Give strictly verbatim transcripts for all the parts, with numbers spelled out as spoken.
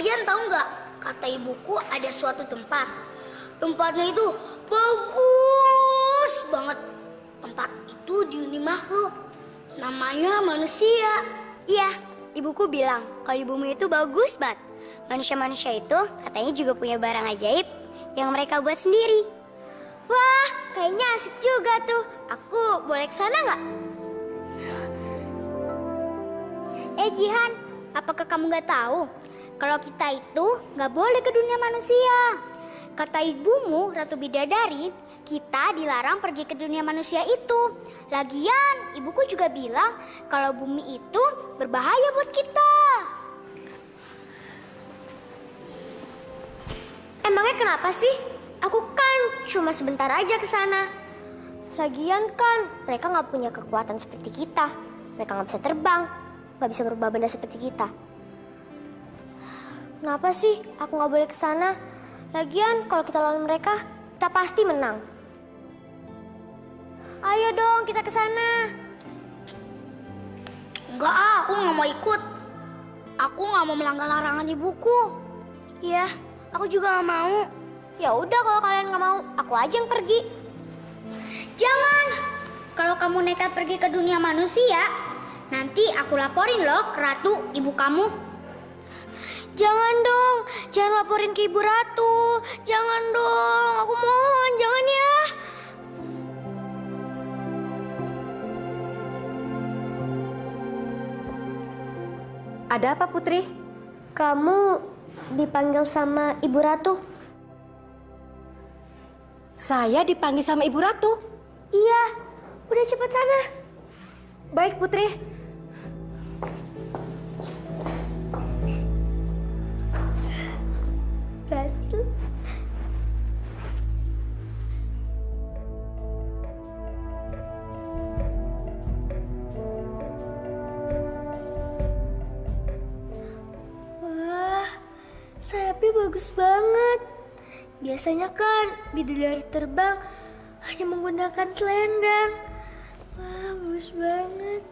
Kalian tahu nggak? Kata ibuku ada suatu tempat. Tempatnya itu bagus banget. Tempat itu dihuni makhluk. Namanya manusia. Iya, ibuku bilang kalau di bumi itu bagus banget. Manusia-manusia itu katanya juga punya barang ajaib yang mereka buat sendiri. Wah, kayaknya asik juga tuh. Aku boleh ke sana nggak? Eh Jihan, apakah kamu nggak tahu kalau kita itu nggak boleh ke dunia manusia? Kata ibumu, Ratu Bidadari, kita dilarang pergi ke dunia manusia itu. Lagian, ibuku juga bilang kalau bumi itu berbahaya buat kita. Emangnya kenapa sih? Aku kan cuma sebentar aja ke sana. Lagian kan mereka nggak punya kekuatan seperti kita. Mereka nggak bisa terbang, nggak bisa berubah benda seperti kita. Kenapa sih aku nggak boleh ke sana? Lagian kalau kita lawan mereka, kita pasti menang. Ayo dong kita ke sana. Enggak, aku nggak mau ikut. Aku nggak mau melanggar larangan ibuku. Iya. Aku juga gak mau. Ya udah kalau kalian gak mau, aku aja yang pergi. Jangan! Kalau kamu nekat pergi ke dunia manusia, nanti aku laporin loh ke Ratu, ibu kamu. Jangan dong, jangan laporin ke Ibu Ratu. Jangan dong, aku mohon, jangan ya. Ada apa, Putri? Kamu dipanggil sama Ibu Ratu. Saya dipanggil sama Ibu Ratu? Iya, udah cepat sana. Baik, Putri. Berhasil. Bagus banget. Biasanya kan bidadari terbang hanya menggunakan selendang. Wah, bagus banget.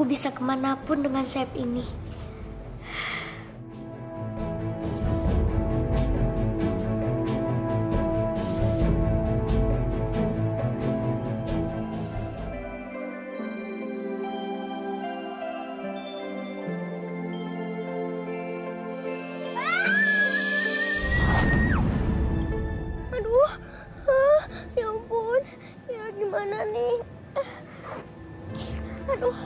Aku bisa kemanapun dengan sayap ini. Aduh, ah, ya ampun, ya gimana nih? Aduh.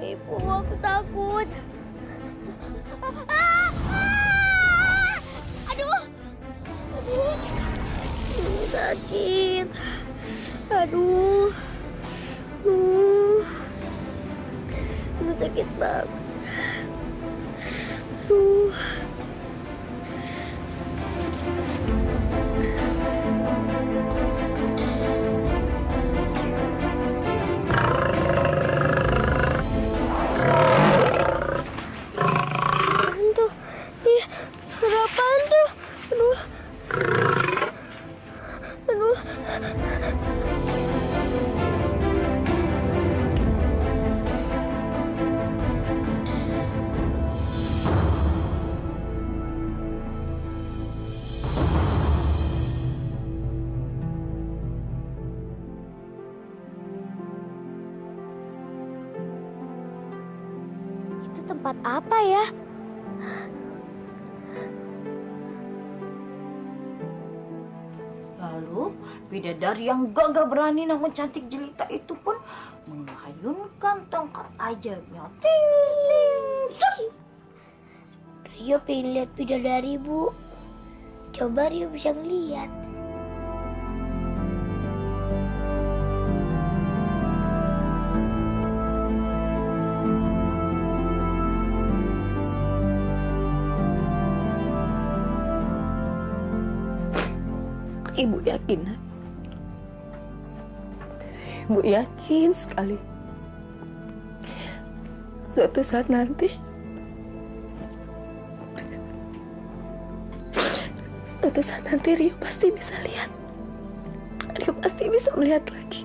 Ibu, aku takut. Aduh, aduh, sakit. Aduh, aduh, aduh, sakit banget. Aduh. tempat apa ya? Lalu, bidadari yang gagah berani namun cantik jelita itu pun mengayunkan tongkat ajaibnya. Rio pengen lihat bidadari, Bu. Coba Rio bisa ngeliat. Ibu yakin, Ibu yakin sekali. Suatu saat nanti, suatu saat nanti Rio pasti bisa lihat. Rio pasti bisa melihat lagi.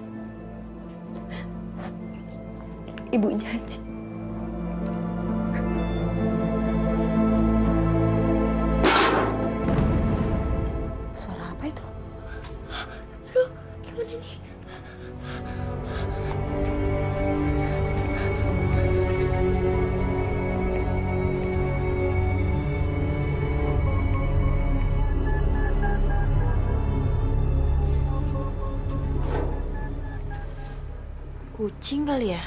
Ibu janji. Kucing kali ya?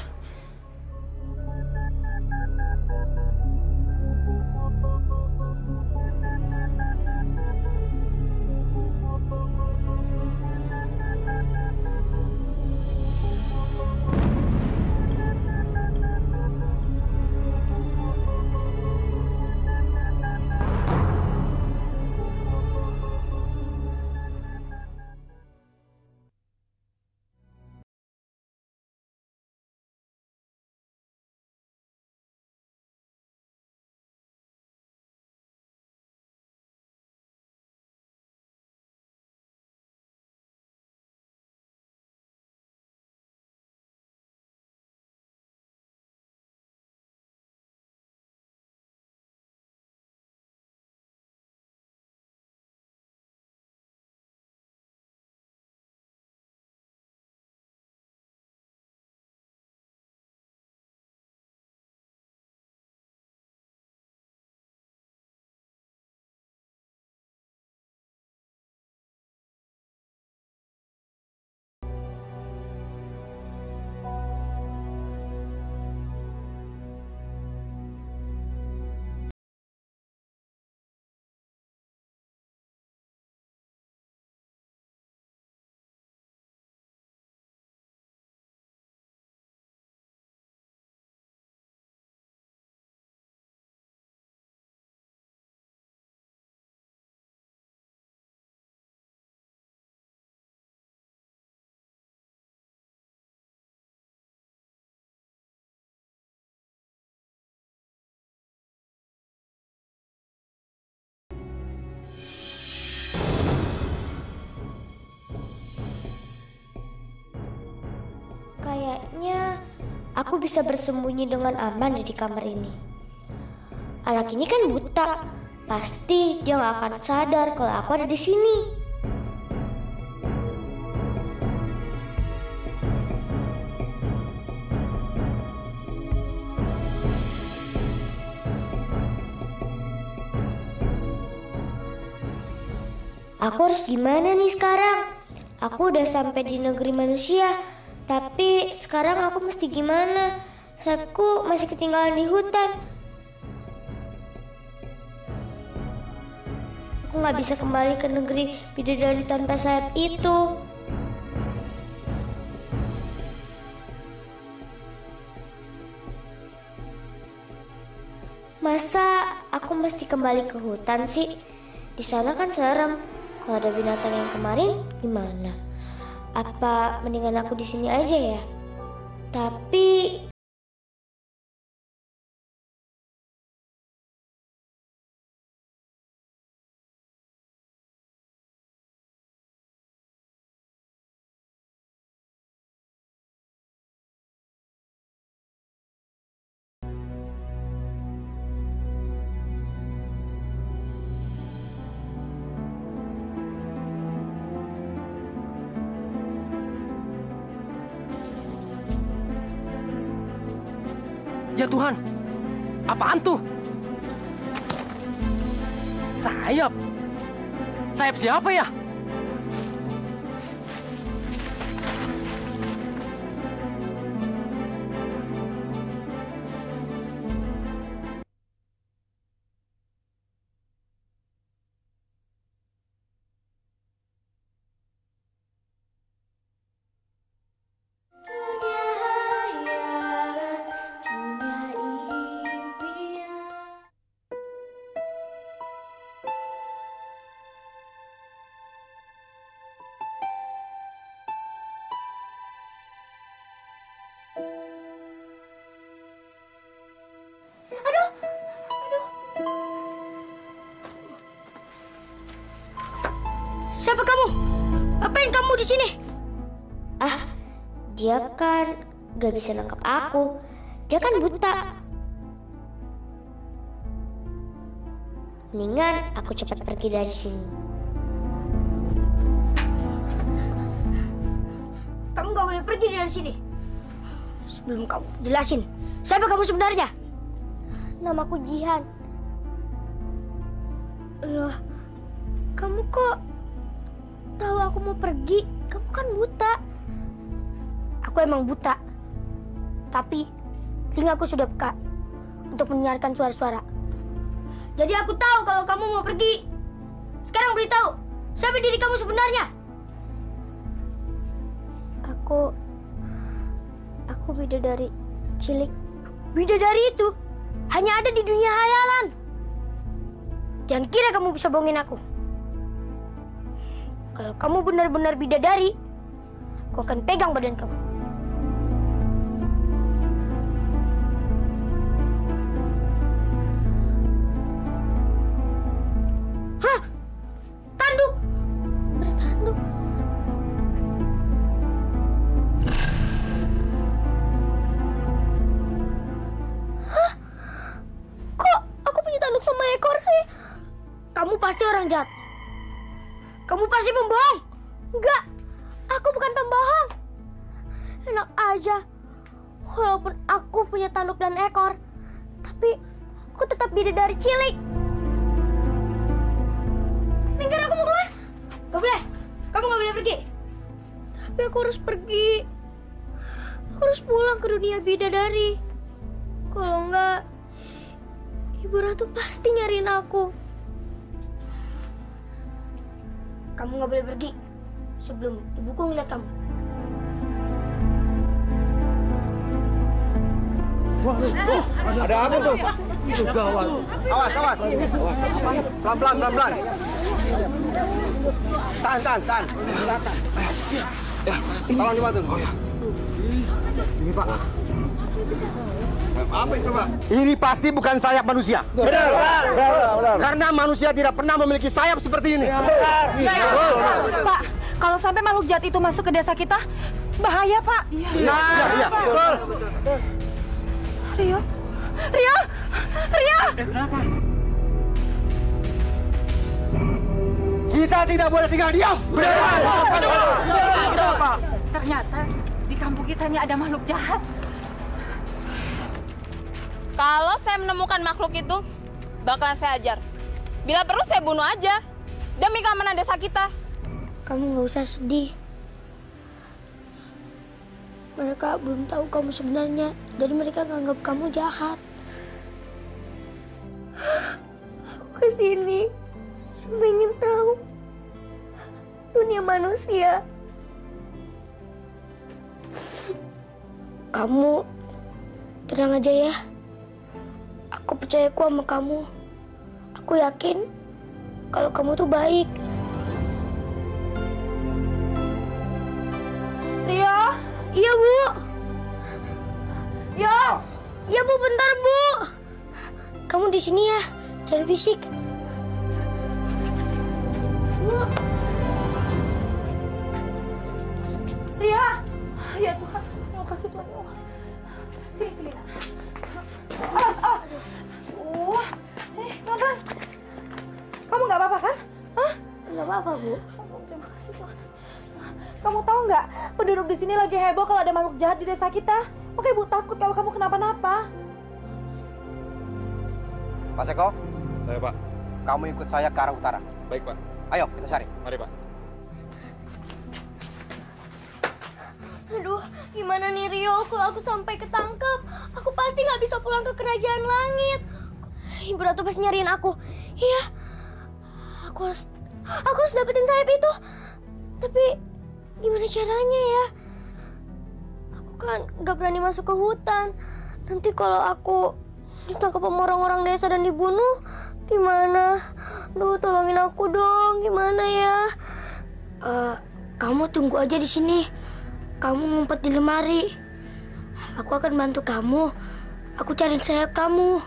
Kayaknya aku bisa bersembunyi dengan aman di kamar ini. Anak ini kan buta, pasti dia nggak akan sadar kalau aku ada di sini. Aku harus gimana nih sekarang? Aku udah sampai di negeri manusia. Tapi sekarang aku mesti gimana? Sayapku masih ketinggalan di hutan. Aku nggak bisa kembali ke negeri bidadari tanpa sayap itu. Masa aku mesti kembali ke hutan sih? Di sana kan serem. Kalau ada binatang yang kemarin, gimana? Apa mendingan aku di sini aja ya? Tapi Ya Tuhan, Apaan tuh? Sayap? Sayap siapa ya? Siapa kamu? Apain kamu di sini? Ah, dia kan gak bisa nangkap aku. Dia kan buta. Mendingan aku cepat pergi dari sini. Kamu gak boleh pergi dari sini. Sebelum kamu jelasin, siapa kamu sebenarnya? Namaku Jihan. Loh, kamu kok tahu aku mau pergi? Kamu kan buta. Aku emang buta, tapi telingaku sudah peka untuk mendengarkan suara-suara. Jadi aku tahu kalau kamu mau pergi. Sekarang beritahu, siapa diri kamu sebenarnya? Aku, aku bidadari cilik. Bidadari itu hanya ada di dunia hayalan. Jangan kira kamu bisa bohongin aku. Kalau kamu benar-benar bidadari, aku akan pegang badan kamu. Hah? Tanduk! Bertanduk. Hah? Kok aku punya tanduk sama ekor sih? Kamu pasti orang jahat. Kamu pasti pembohong. Enggak, aku bukan pembohong. Enak aja, walaupun aku punya tanduk dan ekor, tapi aku tetap bidadari cilik. Minggir, aku mau keluar. Gak boleh, kamu gak boleh pergi. Tapi aku harus pergi. Aku harus pulang ke dunia bidadari. Kalau enggak, Ibu Ratu pasti nyariin aku. Kamu nggak boleh pergi sebelum ibuku ngeliat kamu. Wah, oh, ada, ada apa tuh? Itu gawat. Awas, awas. Pelan-pelan, pelan-pelan. Tahan, tahan, tahan. Tolong dibantu. Oh, ya. Ini Pak. Apa itu Pak? Ini pasti bukan sayap manusia. Benar, benar. Karena manusia tidak pernah memiliki sayap seperti ini. Benar. Pak, kalau sampai makhluk jahat itu masuk ke desa kita, bahaya Pak. Nah, iya. Rio, Rio, Rio. Kenapa? Kita tidak boleh tinggal diam. Benar. Ternyata di kampung kita ini ada makhluk jahat. Kalau saya menemukan makhluk itu, bakalan saya ajar. Bila perlu saya bunuh aja, demi keamanan desa kita. Kamu nggak usah sedih. Mereka belum tahu kamu sebenarnya, jadi mereka nganggap kamu jahat. Aku kesini cuma ingin tahu dunia manusia. Kamu tenang aja ya. Aku percaya ku sama kamu. Aku yakin kalau kamu tuh baik. Rio? Iya, Bu. Rio? Iya, Bu, bentar, Bu. Kamu di sini ya. Jangan bisik. Bu. Rio? Ya Tuhan, mau kasih Tuhan uang. Sini, sini. Awas, awas. Uh, sini, pelan-pelan. Kamu nggak apa-apa kan? Hah? Nggak apa-apa, Bu. Oh, terima kasih, Tuhan. Kamu tahu nggak, penduduk di sini lagi heboh kalau ada makhluk jahat di desa kita. Oke, Bu, takut kalau kamu kenapa-napa. Pak Seko? Saya, Pak. Kamu ikut saya ke arah utara. Baik, Pak. Ayo, kita cari. Mari, Pak. Aduh, gimana nih Rio? Kalau aku sampai ketangkep, aku pasti nggak bisa pulang ke Kerajaan Langit. Ibu Ratu pasti nyariin aku. Iya, aku harus, aku harus dapetin sayap itu. Tapi gimana caranya ya? Aku kan nggak berani masuk ke hutan. Nanti kalau aku ditangkap sama orang-orang desa dan dibunuh, gimana? Duh, tolongin aku dong. Gimana ya? Uh, kamu tunggu aja di sini. Kamu ngumpet di lemari. Aku akan bantu kamu. Aku cariin sayap kamu.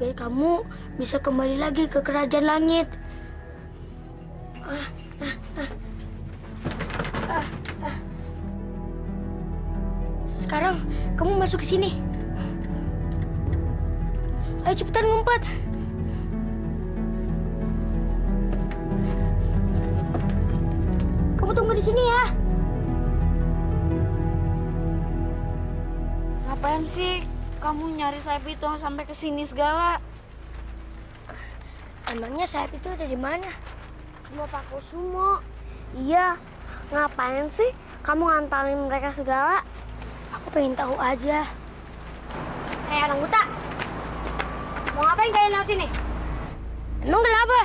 Biar kamu bisa kembali lagi ke Kerajaan Langit. Ah, ah, ah. Ah, ah. Sekarang kamu masuk ke sini. Ayo cepetan ngumpet. Kamu tunggu di sini ya. Ngapain sih kamu nyari sayap itu sampai ke sini segala? Emangnya sayap itu ada di mana? Cuma Pak Kusumo. Iya, ngapain sih kamu ngantarin mereka segala? Aku pengen tahu aja. Hei orang buta, mau ngapain kalian lewat sini? Emang kenapa?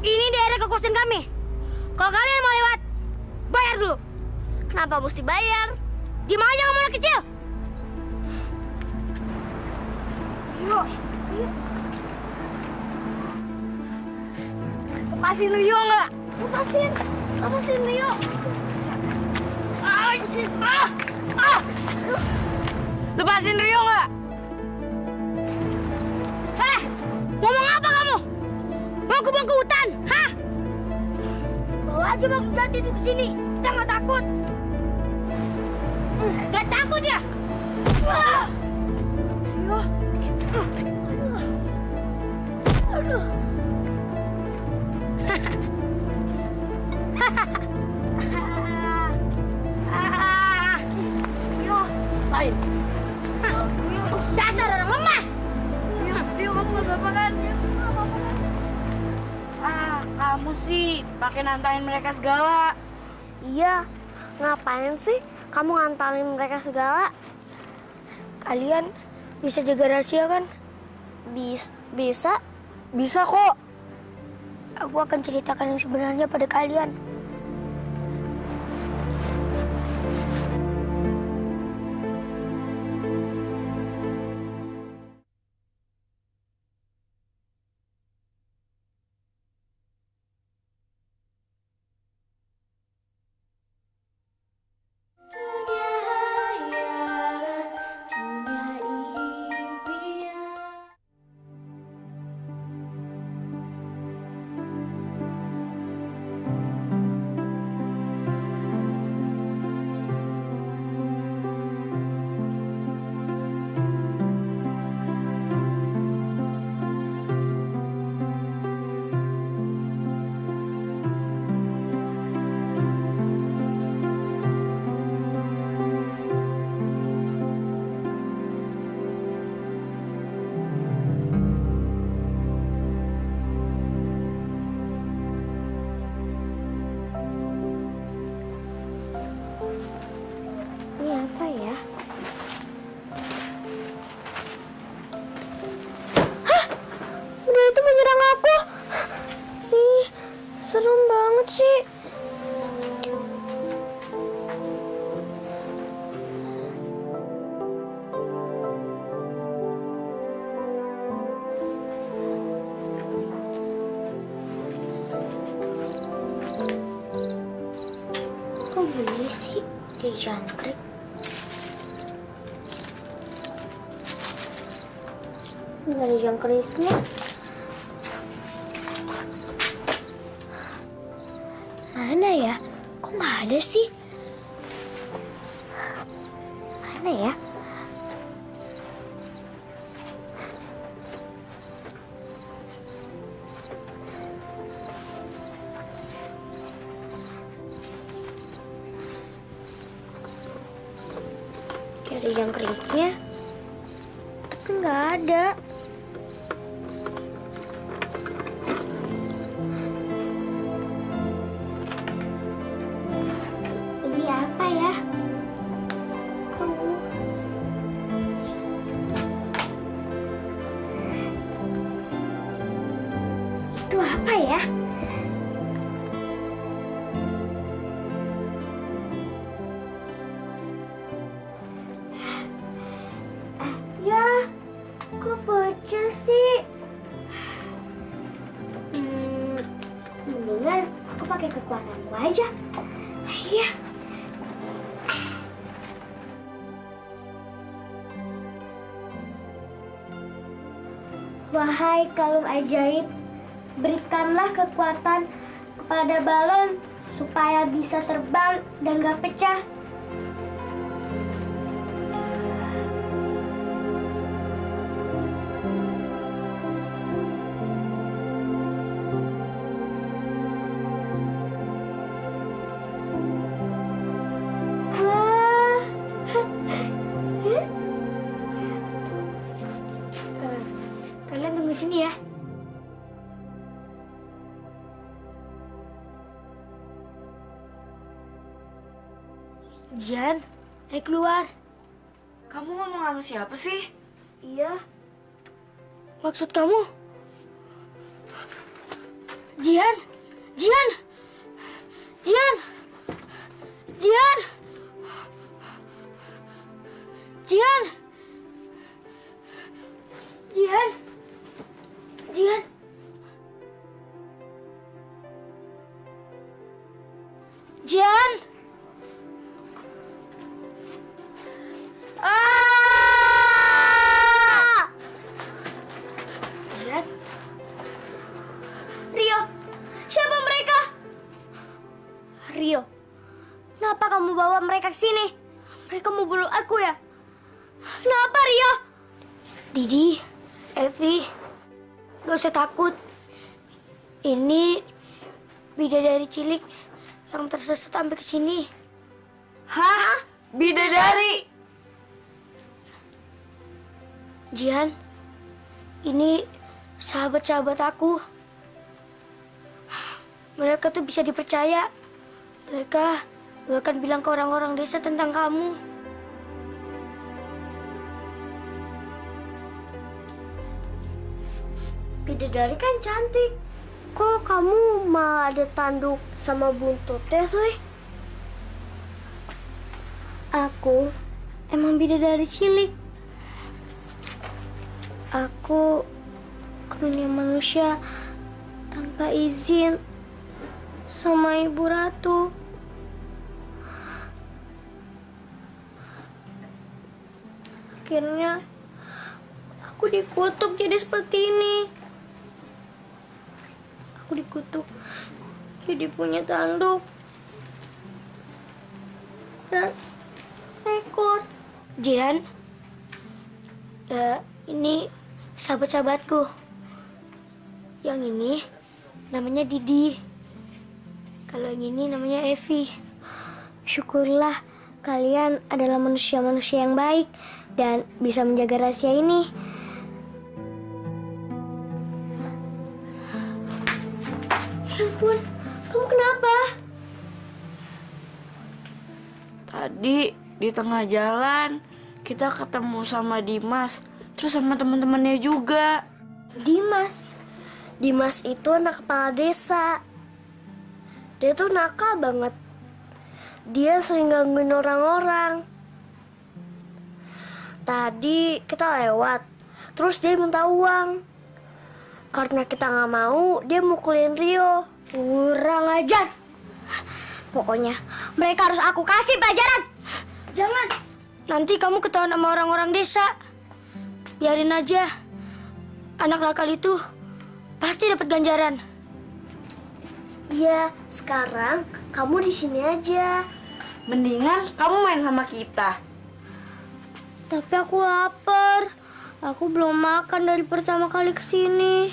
Ini daerah kekuasaan kami. Kalau kalian mau lewat, bayar dulu. Kenapa mesti bayar? Gimana kamu anak kecil? Rio, lepasin Rio nggak? Lepasin, lepasin Rio. Ah, lepasin, ah, ah. Lepasin Rio nggak? Eh, ngomong apa kamu? Mau kubang ke hutan, hah? Bawa aja Bang Jati itu ke sini, kita nggak takut. Nggak takut ya? Ah. Rio. Aduh. Rio, lain. Dasar orang lemah. Rio, kamu nggak apa-apa kan? Ah, kamu sih pakai nantain mereka segala. Iya, ngapain sih kamu ngantain mereka segala? Kalian bisa jaga rahasia kan? Bis, bisa? Bisa kok. Aku akan ceritakan yang sebenarnya pada kalian. Jangkrik. Nggak ada jangkriknya. Mana ya? Kok nggak ada sih? Mana ya? Yang keriknya, tapi nggak ada. itu apa ya? Ya, kok baca sih? Hmm, mendingan aku pakai kekuatanku aja. Iya. Wahai kalung ajaib, berikanlah kekuatan kepada balon supaya bisa terbang dan gak pecah. Sini ya. Jan, ayo keluar. Kamu ngomong sama siapa sih? Iya. Maksud kamu? Jihan, Jihan, Jihan, Jihan, Jihan, Jihan. Jihan. Jihan. Ah! Jihan. Rio, siapa mereka? Rio, kenapa kamu bawa mereka ke sini? Mereka mau bunuh aku ya? Kenapa, Rio? Didi, Evi, gak usah takut. Ini bidadari cilik yang tersesat sampai ke sini. Hah? Bidadari? Jihan, ini sahabat-sahabat aku. Mereka tuh bisa dipercaya. Mereka gak akan bilang ke orang-orang desa tentang kamu. Bidadari kan cantik. Kok kamu malah ada tanduk sama buntutnya sih? Aku emang bidadari cilik. Aku ke dunia manusia tanpa izin sama Ibu Ratu. Akhirnya aku dikutuk jadi seperti ini. Aku dikutuk jadi punya tanduk dan ekor. Jihan, ya, ini sahabat-sahabatku. Yang ini namanya Didi. Kalau yang ini namanya Evi. Syukurlah kalian adalah manusia-manusia yang baik dan bisa menjaga rahasia ini. Ampun, kamu kenapa? Tadi di tengah jalan kita ketemu sama Dimas, terus sama teman-temannya juga. Dimas? Dimas itu anak kepala desa. Dia tuh nakal banget. Dia sering gangguin orang-orang. Tadi kita lewat, terus dia minta uang. Karena kita nggak mau, dia mukulin Rio. Kurang ajar. Pokoknya mereka harus aku kasih pelajaran. Jangan. Nanti kamu ketahuan sama orang-orang desa. Biarin aja. Anak nakal itu pasti dapat ganjaran. Iya, sekarang kamu di sini aja. Mendingan kamu main sama kita. Tapi aku lapar. Aku belum makan dari pertama kali ke sini.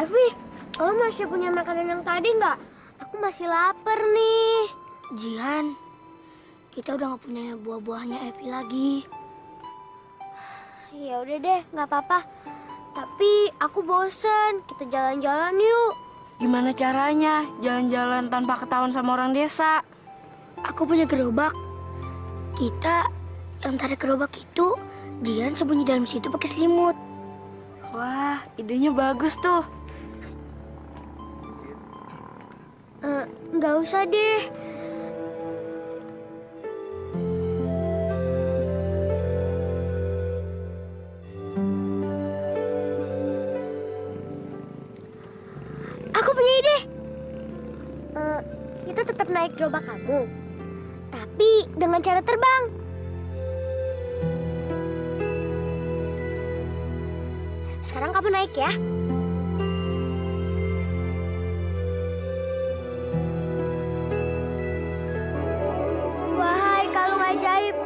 Raffi, kamu masih punya makanan yang tadi nggak? Aku masih lapar nih. Jihan, kita udah nggak punya buah-buahnya Evi lagi. Ya udah deh, nggak apa-apa. Tapi aku bosen. Kita jalan-jalan yuk. Gimana caranya? Jalan-jalan tanpa ketahuan sama orang desa. Aku punya gerobak. Kita yang tarik gerobak itu, Jihan sembunyi dalam situ pakai selimut. Wah, idenya bagus tuh. Uh, nggak usah deh. Aku punya ide. Uh, kita tetap naik gerobak kamu, tapi dengan cara terbang. Sekarang kamu naik ya. Wahai kalung ajaib,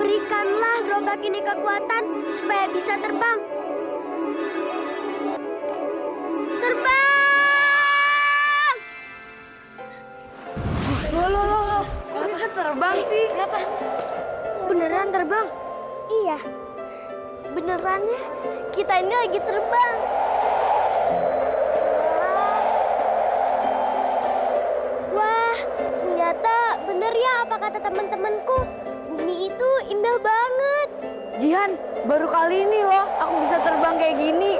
berikanlah gerobak ini kekuatan supaya bisa terbang. Terbang! Loh, loh, loh. Kok kita terbang sih? Kenapa? Beneran terbang? Iya. Benerannya kita ini lagi terbang. Wah, ternyata bener ya apa kata teman-temanku. Bumi itu indah banget. Jihan, baru kali ini loh aku bisa terbang kayak gini.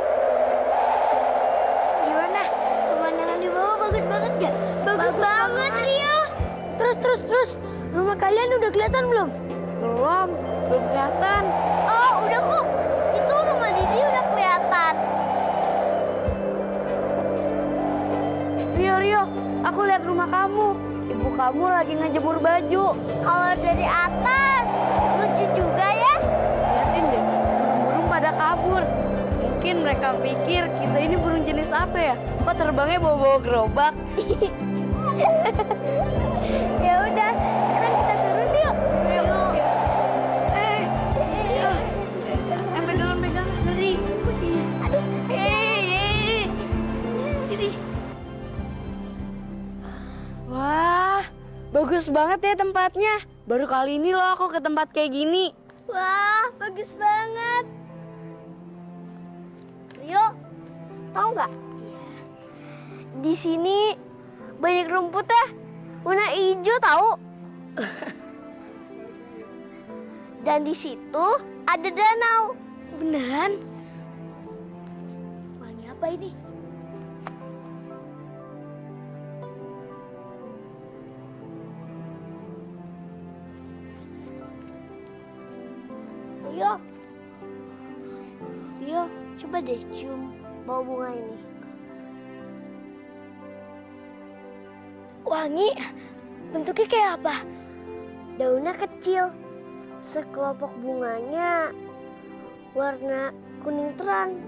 Gimana? Pemandangan di bawah bagus banget gak? Bagus, bagus banget, banget, Rio. Terus, terus, terus. Rumah kalian udah kelihatan belum? Belum, belum kelihatan. Oh, udah kok. Itu rumah Didi udah kelihatan. Rio, Rio, aku lihat rumah kamu. Ibu kamu lagi ngejemur baju. Kalau dari atas, lucu juga ya. Lihatin deh, burung-burung pada kabur. Mungkin mereka pikir kita ini burung jenis apa ya? Kok terbangnya bawa-bawa gerobak? Ya udah, sekarang kita turun yuk. Bagus banget ya tempatnya. Baru kali ini loh aku ke tempat kayak gini. Wah, bagus banget. Rio, tahu nggak? Iya. Di sini banyak rumputnya, warna hijau tahu. Dan di situ ada danau. Beneran? Wangi apa ini? Rio, Rio, coba deh cium bau bunga ini. Wangi, bentuknya kayak apa? Daunnya kecil, sekelompok bunganya warna kuning terang.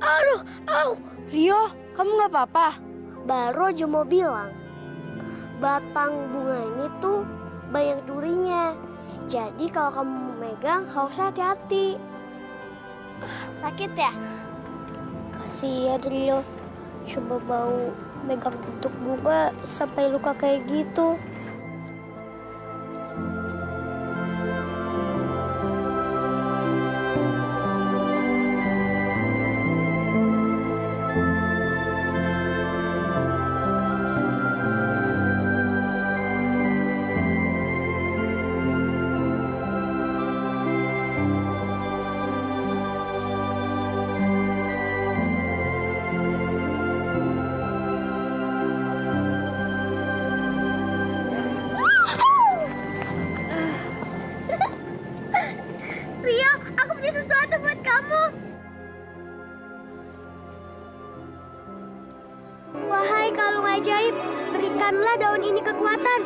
Aduh, au! Rio, kamu nggak apa-apa? Baru aja mau bilang, batang bunga ini tuh banyak durinya. Jadi kalau kamu memegang, harus hati-hati. Sakit ya? Kasih ya, Rio. Coba bau megang bentuk bunga sampai luka kayak gitu. Berikanlah daun ini kekuatan.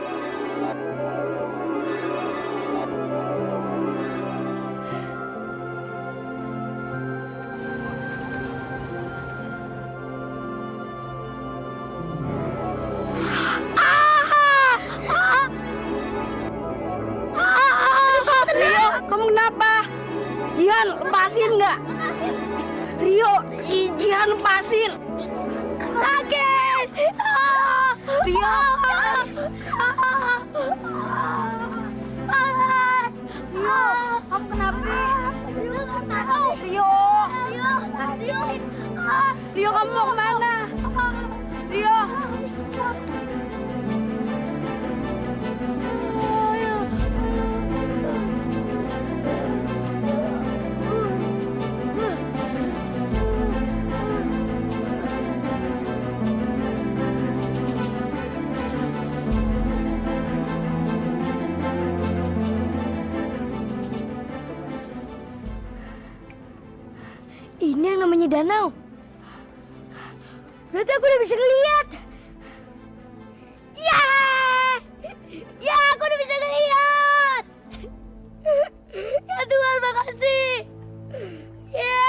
Rio, kamu kenapa? Jihan, lepasin nggak? Lepasin. Rio, Jihan Pasil. Sakit. Rio. Rio, kamu kenapa? Rio, Rio. Rio, Rio, kamu mau kemana? Rio. Ini yang namanya danau. Berarti aku udah bisa ngeliat. Ya, ya aku udah bisa ngeliat. Ya Tuhan, makasih. Ya,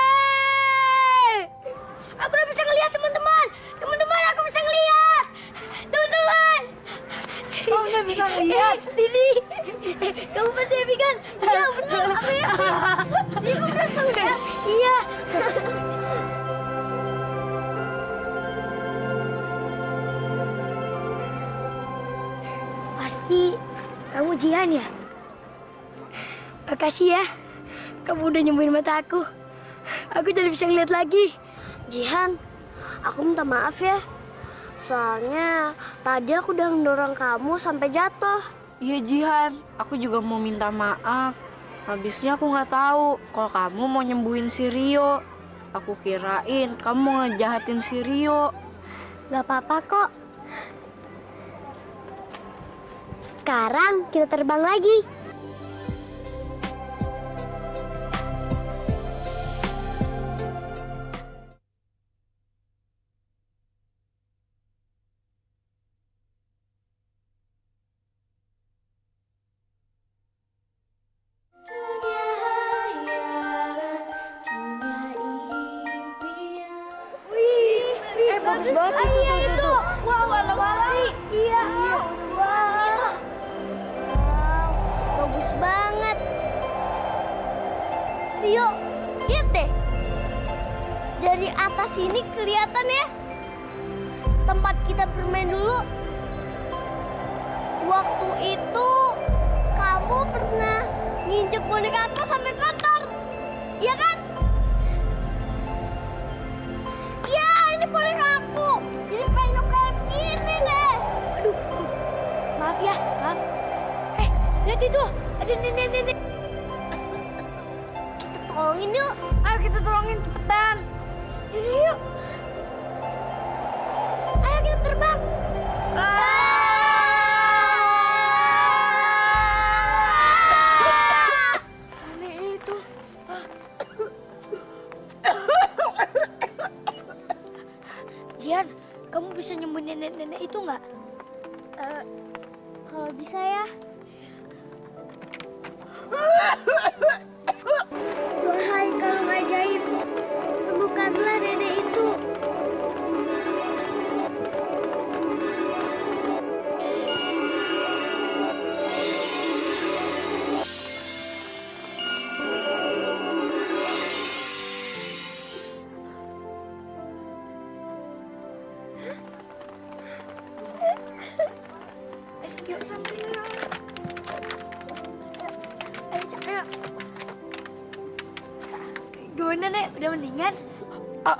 aku udah bisa ngeliat teman-teman. Teman-teman, aku bisa ngeliat. Teman-teman. Kamu udah bisa ngeliat. Didi, kamu pasti happy kan? Iya, benar. Aku happy. Didi, kamu pernah ngeliat? Iya. Pasti kamu Jihan ya? Makasih ya, kamu udah nyembuhin mata aku. Aku jadi bisa ngeliat lagi. Jihan, aku minta maaf ya. Soalnya tadi aku udah mendorong kamu sampai jatuh. Iya Jihan, aku juga mau minta maaf. Habisnya aku nggak tahu kalau kamu mau nyembuhin si Rio. Aku kirain kamu mau ngejahatin si Rio. Gak apa-apa kok. Sekarang kita terbang lagi.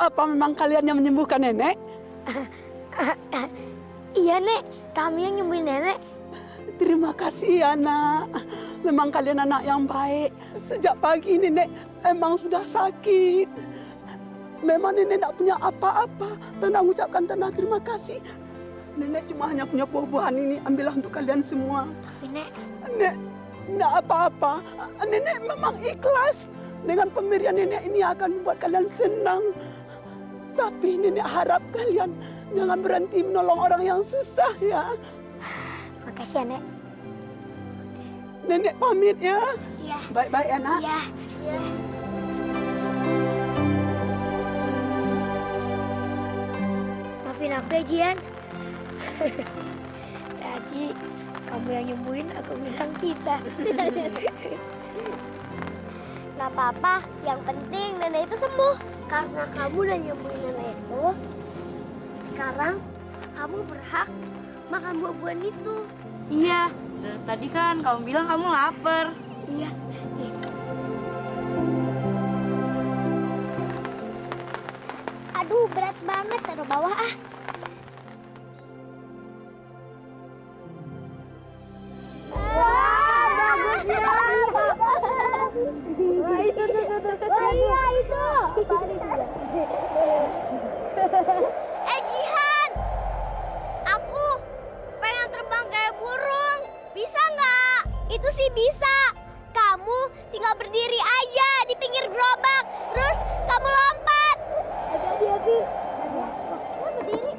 Apa memang kalian yang menyembuhkan nenek? Iya, Nek. Kami yang nyembuhin nenek. Terima kasih, anak. Memang kalian anak yang baik. Sejak pagi nenek emang sudah sakit. Memang nenek tidak punya apa-apa. Tanda mengucapkan tanda terima kasih. Nenek cuma hanya punya buah-buahan ini. Ambillah untuk kalian semua. Tapi, Nek. Nek, tidak apa-apa. Nenek memang ikhlas. Dengan pemberian nenek ini akan membuat kalian senang. Tapi nenek harap kalian jangan berhenti menolong orang yang susah ya. Makasih ya, Nek. Nenek pamit ya. Iya. Baik-baik ya, Nak. Iya. Ya. Maafin aku ya, Jihan. Tadi kamu yang nyembuhin, aku bilang kita. Gak apa-apa, yang penting nenek itu sembuh. Karena kamu udah nyembuhin nenekku, sekarang kamu berhak makan buah-buahan itu. Iya, dari tadi kan kamu bilang kamu lapar. Iya. Aduh, berat banget. Taruh bawah ah. Eh Jihan, aku pengen terbang kayak burung, bisa nggak? Itu sih bisa. Kamu tinggal berdiri aja di pinggir gerobak, terus kamu lompat. Hati-hati, hati. Kamu berdiri.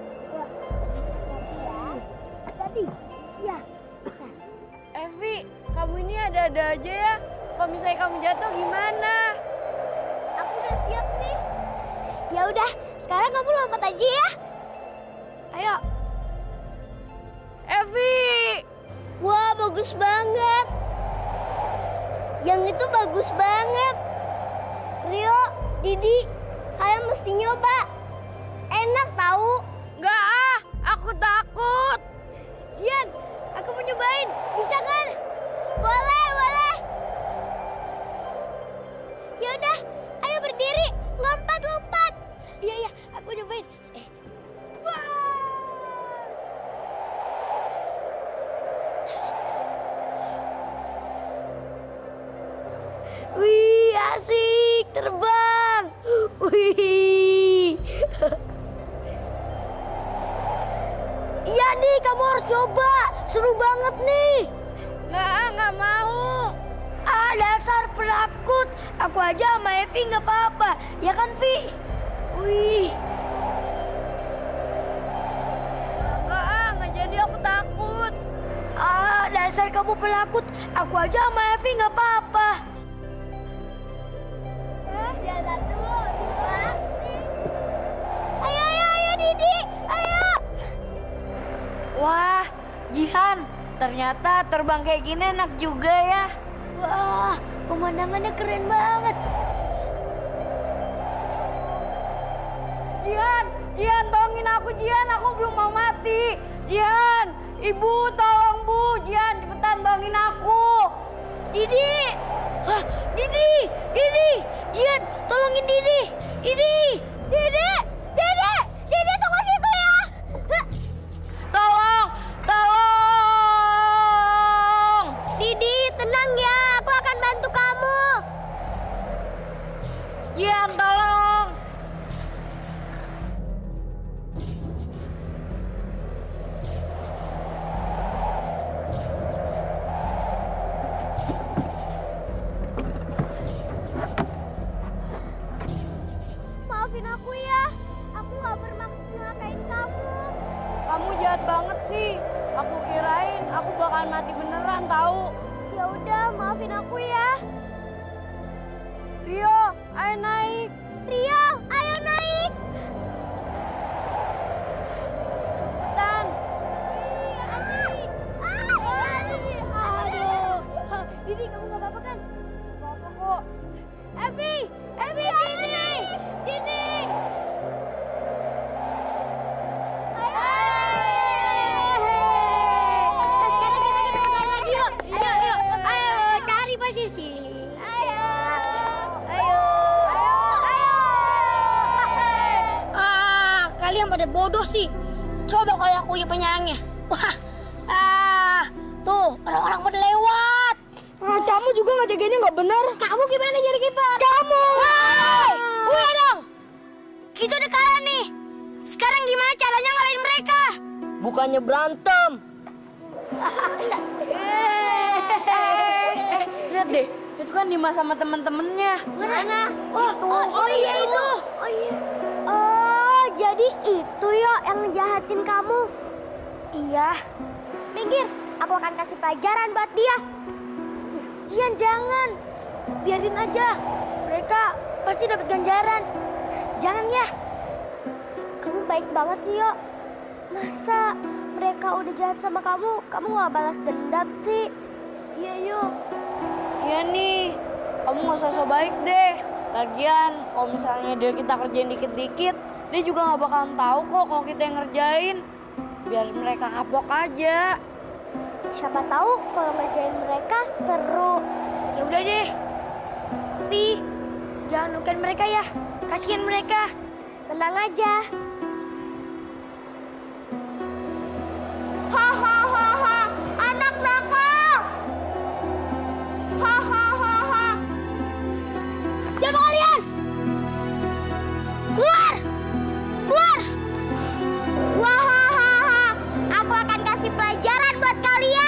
Hati-hati ya. Evi, kamu ini ada-ada aja ya. Kalau misalnya kamu jatuh gimana? Aku udah siap nih. Ya udah. Sekarang kamu lompat aja ya. Ayo. Evi. Wah, bagus banget. Yang itu bagus banget. Rio, Didi, kalian mesti nyoba. Enak tahu? Enggak ah, aku takut. Jihan, aku mau nyobain. Bisa kan? Boleh, boleh. Ya udah, ayo berdiri. Lompat, lompat. Iya, iya. Aku nyobain. Eh. Wah! Wih, asik. Terbang. Wih. Iya nih, kamu harus nyoba. Seru banget nih. Nggak, nggak mau. Ah, dasar penakut. Aku aja sama Evi nggak apa-apa. Ya kan, Vi? Wih, nggak ah, nggak jadi, aku takut. Ah, dasar kamu pelakut. Aku aja sama Evi nggak apa-apa. Eh, dia satu, dua, tiga. Ayo, ayo, ayo, Didi, ayo. Wah, Jihan, ternyata terbang kayak gini enak juga ya. Wah, pemandangannya keren banget. Jihan, Jihan, tolongin aku Jihan, aku belum mau mati. Jihan, ibu tolong bu, Jihan cepetan tolongin aku. Didi, hah, Didi, Didi, Jihan tolongin Didi, Didi, Didi, Didi, Didi tunggu situ ya. Tolong, tolong. Didi tenang ya, aku akan bantu kamu. Jihan tolong. Kamu nggak balas dendam sih? Iya, yuk. Iya nih, kamu gak usah so baik deh. Lagian kalau misalnya dia kita kerjain dikit-dikit, dia juga gak bakalan tahu kok kalau kita yang ngerjain. Biar mereka kapok aja. Siapa tahu kalau ngerjain mereka seru. Ya udah deh. Tapi jangan lukain mereka ya. Kasihin mereka. Tenang aja. Ha ha ha ha. Anak nakal. Ha ha ha ha. Siapa kalian? Keluar! Keluar! Wah ha ha ha. Aku akan kasih pelajaran buat kalian.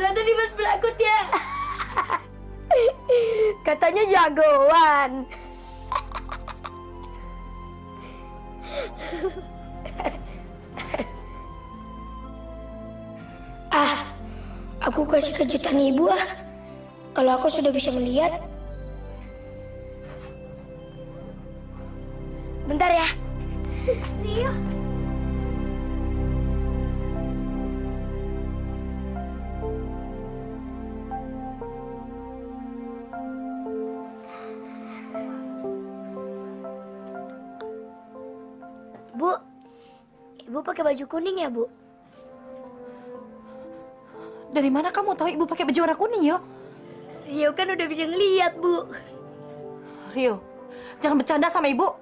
Ternyata Dimas berlakut ya. Katanya jagoan. Ah, aku kasih kejutan ibu ah. Kalau aku sudah bisa melihat. Bentar ya. Rio. Bu, ibu pakai baju kuning ya, Bu? Dari mana kamu tahu ibu pakai baju warna kuning, yo? Rio kan udah bisa ngeliat, Bu. Rio, jangan bercanda sama ibu.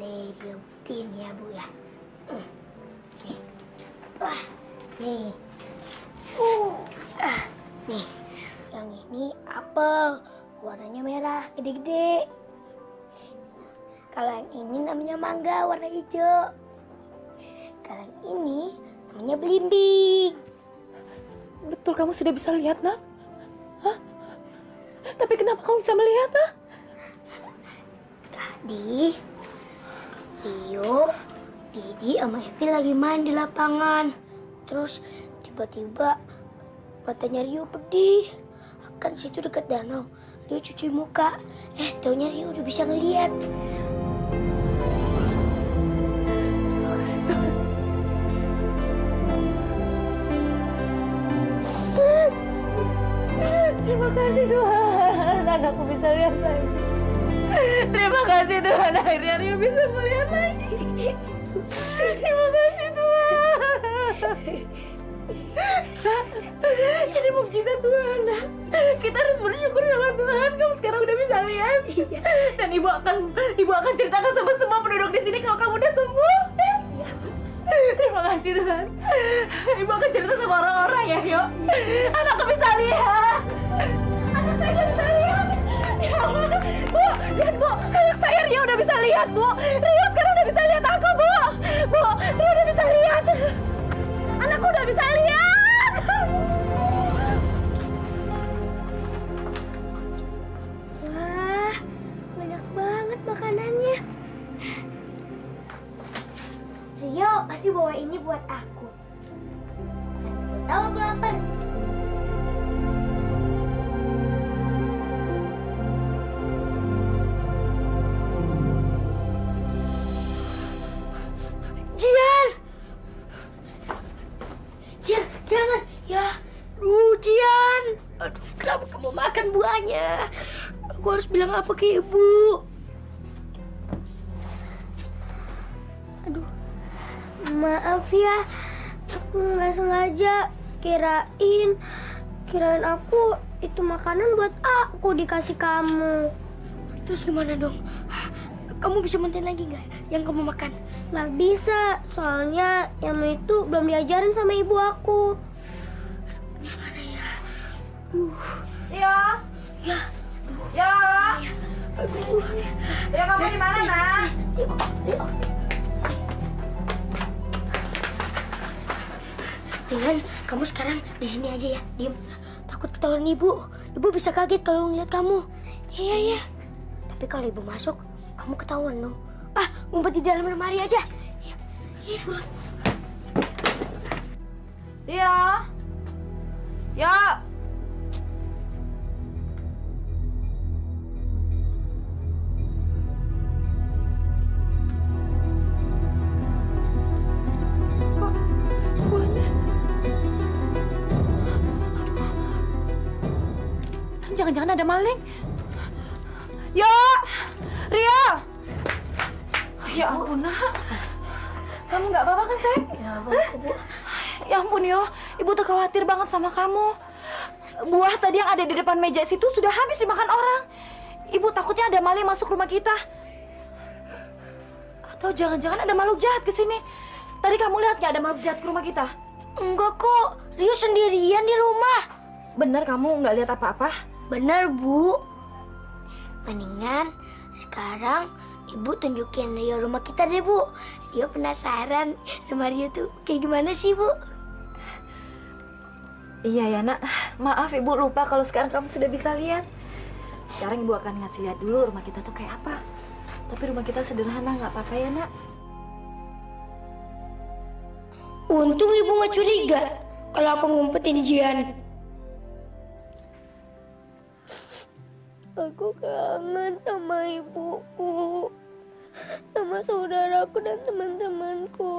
Nih, buktiin ya, Bu, ya. Nih. Wah, nih. Uh. Ah, nih. Yang ini apel, warnanya merah, gede-gede. Kalau yang ini namanya mangga, warna hijau. Kalau yang ini namanya belimbing. Betul kamu sudah bisa lihat, nak? Hah? Tapi kenapa kamu bisa melihat, nak? Tadi, Rio, Didi sama Evi lagi main di lapangan. Terus tiba-tiba matanya Rio pedih. Kan situ dekat danau. Rio cuci muka. Eh, taunya Rio udah bisa ngelihat. Terima kasih Tuhan, anakku bisa lihat lagi. Terima kasih Tuhan, akhirnya Rio bisa melihat lagi. Terima kasih Tuhan. Ini mukjizat Tuhan, nak. Kita harus bersyukur sama Tuhan. Kamu sekarang udah bisa lihat. Dan ibu akan, ibu akan ceritakan sama semua penduduk di sini kalau kamu udah sembuh. Terima kasih Tuhan. Ibu akan cerita sama orang-orang ya, yuk. Anakku bisa lihat. Anak saya bisa lihat. Ya Allah. Bu, lihat Bu. Anak saya Rio udah bisa lihat, Bu. Rio sekarang udah bisa lihat aku, Bu. Bu, Rio udah bisa lihat. Anakku udah bisa lihat. Wah, banyak banget makanannya. Rio pasti bawa ini buat aku. Tahu aku lapar. Jian, Jian, jangan ya, aduh Jian, aduh kenapa kamu makan buahnya? Aku harus bilang apa ke ibu? Aduh. Maaf ya, aku nggak sengaja kirain, kirain aku itu makanan buat aku dikasih kamu. Terus gimana dong? Kamu bisa mintain lagi nggak yang kamu makan? Nggak bisa, soalnya ilmu itu belum diajarin sama ibu aku. Gimana ya? Uh. Ya. Ya. Yo. Aduh. Ya kamu di mana, Nak? Dengan kamu sekarang di sini aja ya, diem. Takut ketahuan ibu. Ibu bisa kaget kalau ngeliat kamu. Iya ya. Tapi kalau ibu masuk, kamu ketahuan dong. Ah, ngumpet di dalam lemari aja. Iya. Iya. Iya. Ya. Jangan-jangan ada maling. Yo, Rio. Ya ampun, Nak. Kamu nggak apa-apa kan, sayang? Ya ampun, Ibu. Ya ampun, Yo. Ibu tuh khawatir banget sama kamu. Buah tadi yang ada di depan meja situ sudah habis dimakan orang. Ibu takutnya ada maling masuk rumah kita. Atau jangan-jangan ada makhluk jahat ke sini. Tadi kamu lihat nggak ada makhluk jahat ke rumah kita? Enggak kok. Rio sendirian di rumah. Bener kamu nggak lihat apa-apa? Bener, Bu. Mendingan sekarang Ibu tunjukin Rio rumah kita deh, Bu. Rio penasaran rumah Rio tuh kayak gimana sih, Bu? Iya ya, Nak. Maaf Ibu lupa kalau sekarang kamu sudah bisa lihat. Sekarang Ibu akan ngasih lihat dulu rumah kita tuh kayak apa. Tapi rumah kita sederhana, nggak apa-apa ya, Nak. Untung Ibu nggak curiga kalau aku ngumpetin Jihan. Aku kangen sama ibuku, sama saudaraku dan teman-temanku.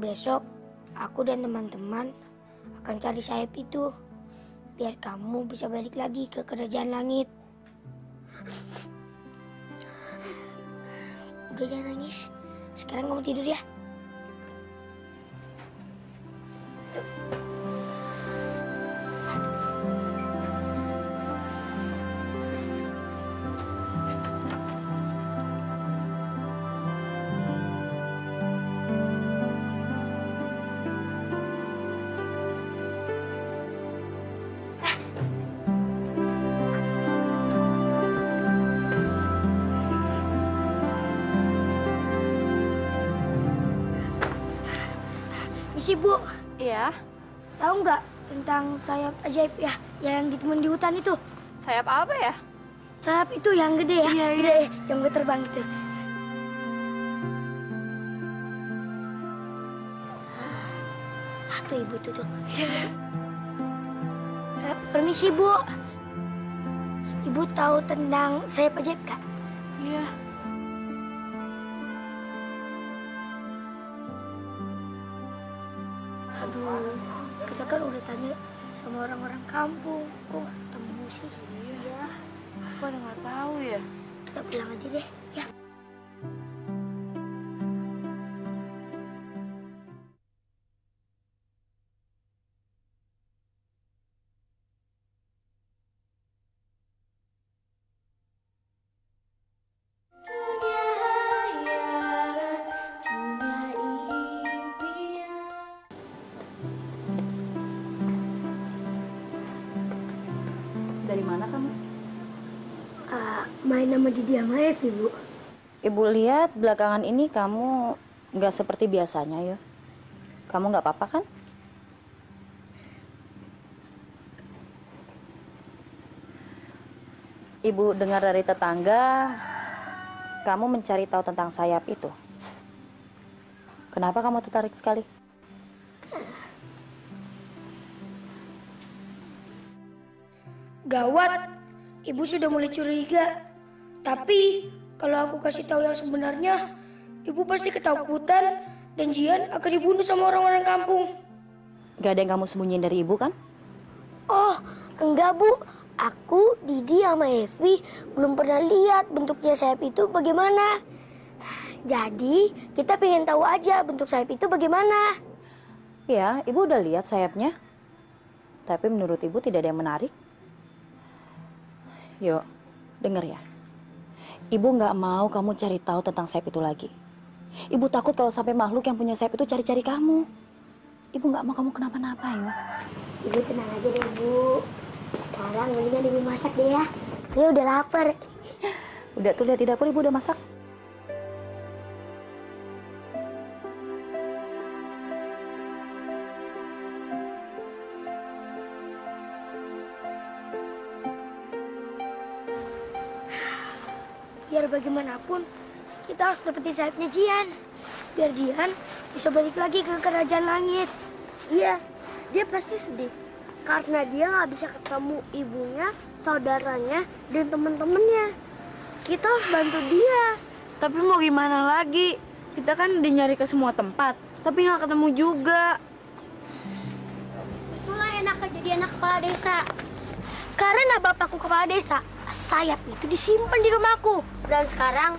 Besok aku dan teman-teman akan cari sayap itu, biar kamu bisa balik lagi ke kerajaan langit. Udah jangan nangis. Sekarang kamu tidur ya. Ibu, iya. Tahu nggak tentang sayap ajaib ya, yang ditemuin di hutan itu? Sayap apa ya? Sayap itu yang gede ya, iya, gede iya. Yang berterbang gitu. Aduh ibu itu tuh. eh, permisi Bu. Ibu tahu tentang sayap ajaib nggak? Iya. Aduh, kita kan udah tanya sama orang-orang kampung, kok nggak ketemu sih? Iya, aku udah nggak tahu ya. Kita bilang aja deh, ya. Main nama Didi yang lain, Ibu. Ibu lihat belakangan ini kamu nggak seperti biasanya ya. Kamu nggak apa-apa kan? Ibu dengar dari tetangga, kamu mencari tahu tentang sayap itu. Kenapa kamu tertarik sekali? Gawat, Ibu sudah mulai curiga. Tapi kalau aku kasih tahu yang sebenarnya, Ibu pasti ketakutan dan Jihan akan dibunuh sama orang-orang kampung. Gak ada yang kamu sembunyiin dari Ibu kan? Oh, enggak Bu. Aku, Didi, sama Evi belum pernah lihat bentuknya sayap itu bagaimana. Jadi kita pengen tahu aja bentuk sayap itu bagaimana. Ya, Ibu udah lihat sayapnya. Tapi menurut Ibu tidak ada yang menarik. Yuk, denger ya. Ibu nggak mau kamu cari tahu tentang sayap itu lagi. Ibu takut kalau sampai makhluk yang punya sayap itu cari-cari kamu. Ibu nggak mau kamu kenapa-napa, ya. Ibu tenang aja deh, Bu. Sekarang mendingan ibu masak deh ya. Dia udah lapar. Udah tuh, lihat di dapur ibu udah masak. Biar bagaimanapun, kita harus dapetin sayapnya Jihan. Biar Jihan bisa balik lagi ke kerajaan langit. Iya, dia pasti sedih. Karena dia nggak bisa ketemu ibunya, saudaranya, dan temen-temennya. Kita harus bantu dia. Tapi mau gimana lagi? Kita kan udah nyari ke semua tempat, tapi nggak ketemu juga. Itulah enaknya jadi anak kepala desa. Karena bapakku kepala desa, sayap itu disimpan di rumahku. Dan sekarang,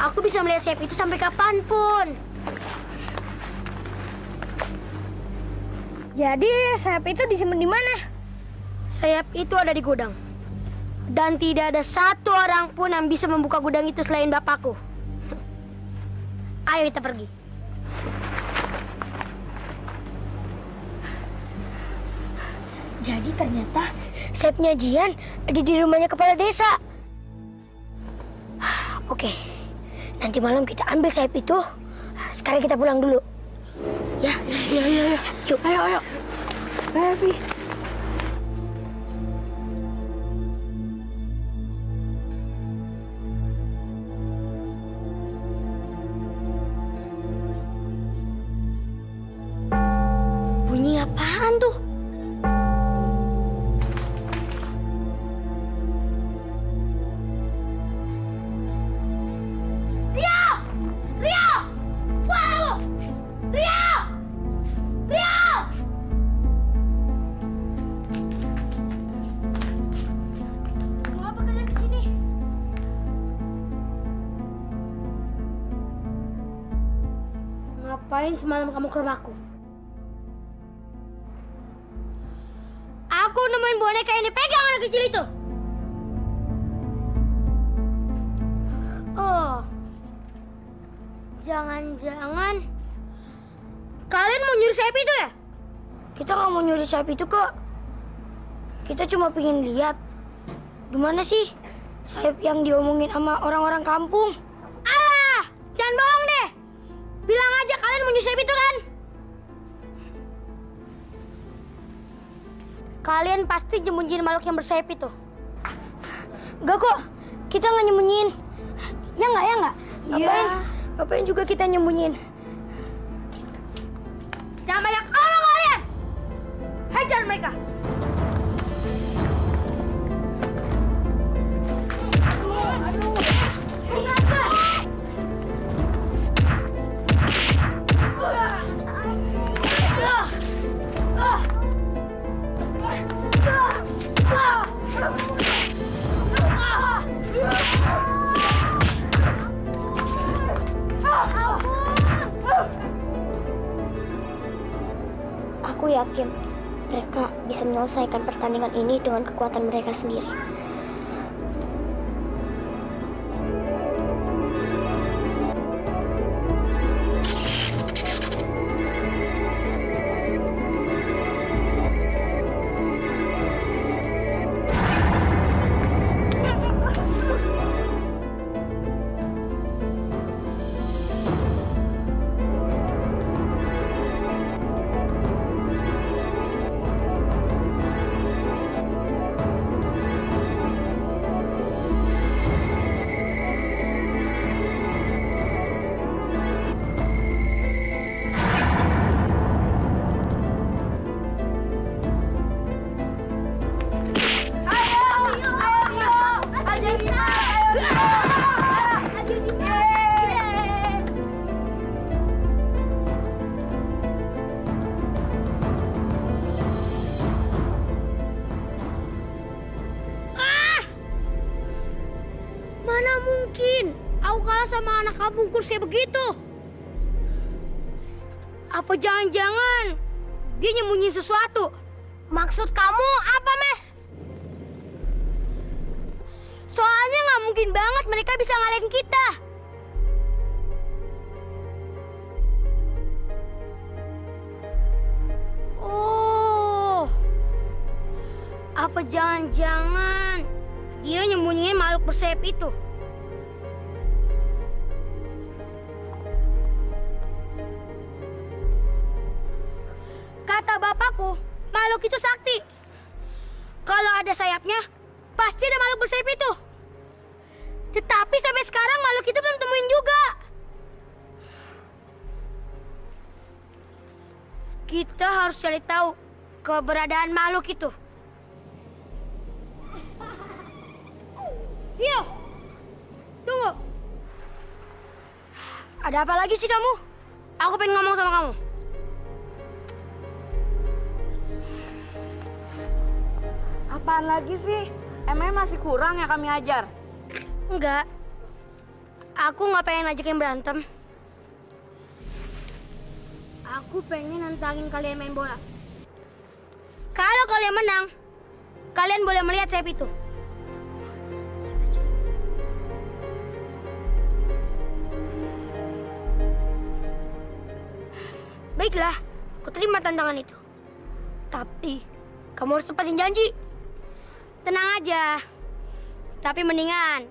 aku bisa melihat sayap itu sampai kapanpun. Jadi sayap itu disimpan di mana? Sayap itu ada di gudang. Dan tidak ada satu orang pun yang bisa membuka gudang itu selain bapakku. Ayo kita pergi. Jadi ternyata sayapnya Jihan ada di rumahnya kepala desa. Oke. Nanti malam kita ambil sayap itu. Sekarang kita pulang dulu. Ya, ya, ya, ya. Yuk, ayo, ayo. Ayo, Pi. Bunyi apaan tuh? Ngapain semalam kamu ke rumahku? Aku nemuin boneka ini, pegang anak kecil itu. Oh, jangan-jangan kalian mau nyuri sayap itu ya? Kita nggak mau nyuri sayap itu kok. Kita cuma pengen lihat gimana sih sayap yang diomongin sama orang-orang kampung. Alah, jangan bohong deh. Bilang aja kalian mau nyuri sayap itu kan? Kalian pasti nyembunyiin makhluk yang bersayap itu. Enggak kok, kita nggak nyembunyiin. Ya nggak, ya nggak? Ngapain? Ya. Ngapain juga kita nyembunyiin? Jangan banyak orang kalian! Hajar mereka! Aku yakin mereka bisa menyelesaikan pertandingan ini dengan kekuatan mereka sendiri. Sama anak kampung kurus kayak begitu. Apa jangan-jangan dia nyembunyiin sesuatu? Maksud kamu apa, Mes? Soalnya nggak mungkin banget mereka bisa ngalahin kita. Jangan-jangan dia nyembunyiin makhluk bersayap itu. Kata bapakku, makhluk itu sakti. Kalau ada sayapnya, pasti ada makhluk bersayap itu. Tetapi sampai sekarang makhluk itu belum temuin juga. Kita harus cari tahu keberadaan makhluk itu. Rio, tunggu. Ada apa lagi sih kamu? Aku pengen ngomong sama kamu. Apaan lagi sih? Emangnya masih kurang ya kami ajar? Enggak. Aku nggak pengen ajakin berantem. Aku pengen nantangin kalian main bola. Kalau kalian menang, kalian boleh melihat sayap itu. Baiklah, aku terima tantangan itu. Tapi, kamu harus tepatin janji. Tenang aja. Tapi mendingan,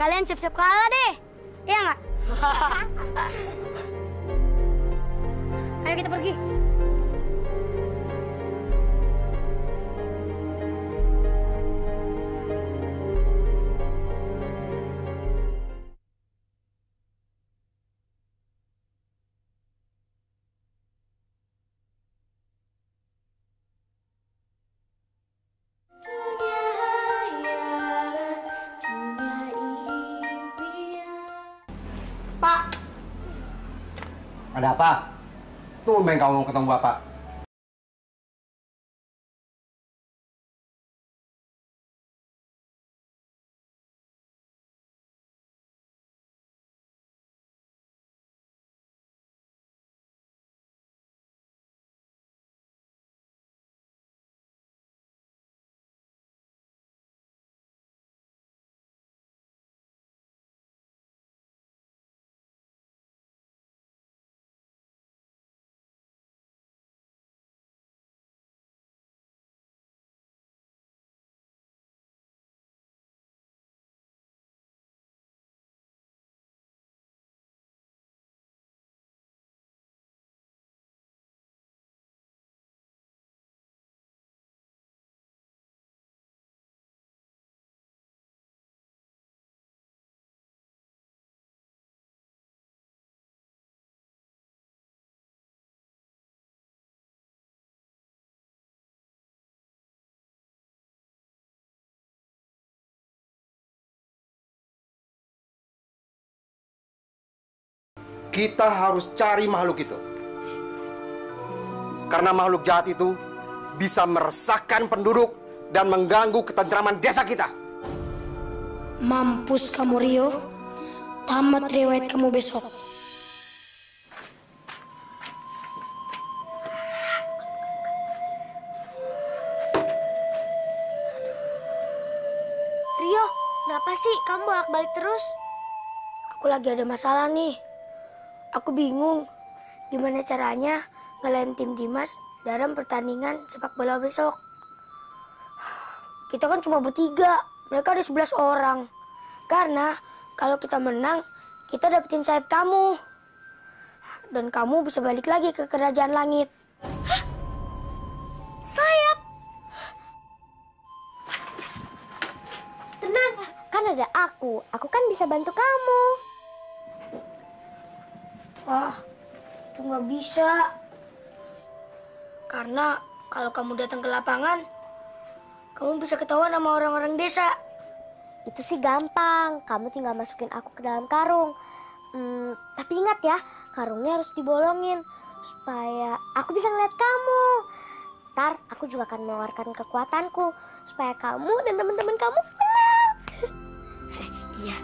kalian siap-siap kalah deh. Iya nggak? Ayo kita pergi. Pak. Ada apa? Tumben kamu mau ketemu bapak. Kita harus cari makhluk itu. Karena makhluk jahat itu bisa meresahkan penduduk dan mengganggu ketentraman desa kita. Mampus kamu, Rio. Tamat riwayat kamu besok. Rio, kenapa sih kamu bolak-balik terus? Aku lagi ada masalah nih. Aku bingung gimana caranya ngalahin tim Dimas dalam pertandingan sepak bola besok. Kita kan cuma bertiga, mereka ada sebelas orang. Karena kalau kita menang, kita dapetin sayap kamu. Dan kamu bisa balik lagi ke kerajaan langit. Hah? Sayap? Tenang, kan ada aku. Aku kan bisa bantu kamu. Wah, itu nggak bisa. Karena kalau kamu datang ke lapangan, kamu bisa ketahuan sama orang-orang desa. Itu sih gampang. Kamu tinggal masukin aku ke dalam karung. Hmm, tapi ingat ya, karungnya harus dibolongin. Supaya aku bisa ngeliat kamu. Ntar aku juga akan mengeluarkan kekuatanku. Supaya kamu dan teman-teman kamu menang. Iya.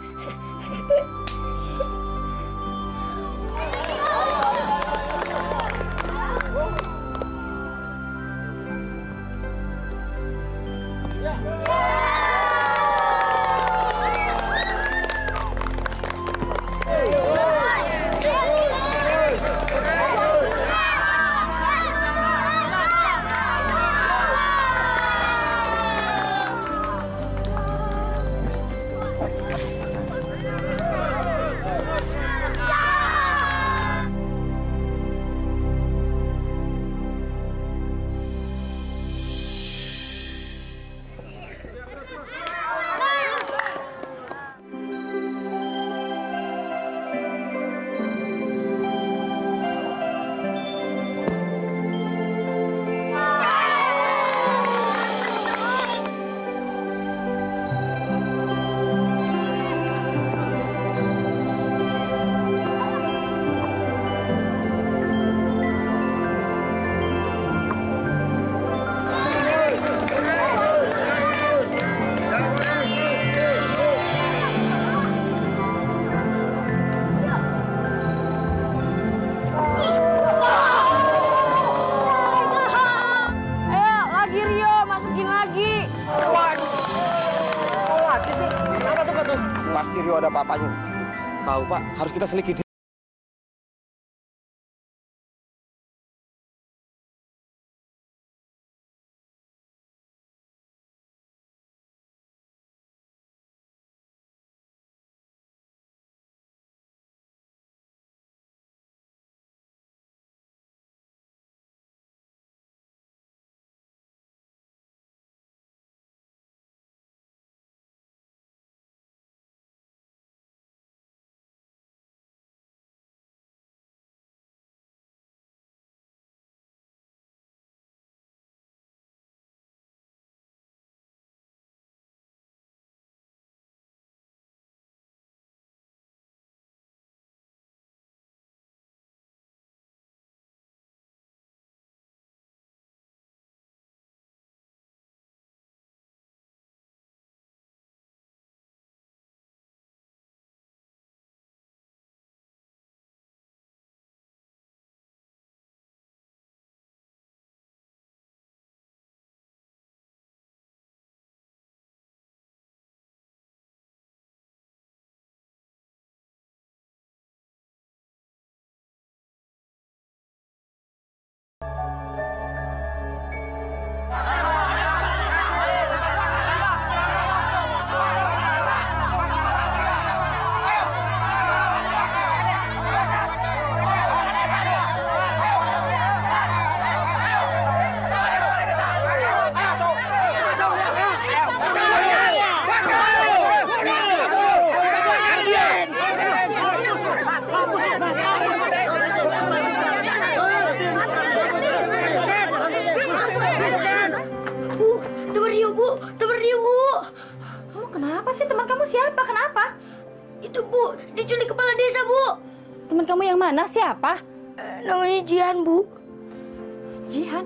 Pasti Rio ada papanya. Tahu Pak, harus kita selidiki. Siapa? E, namanya Jihan, Bu. Jihan?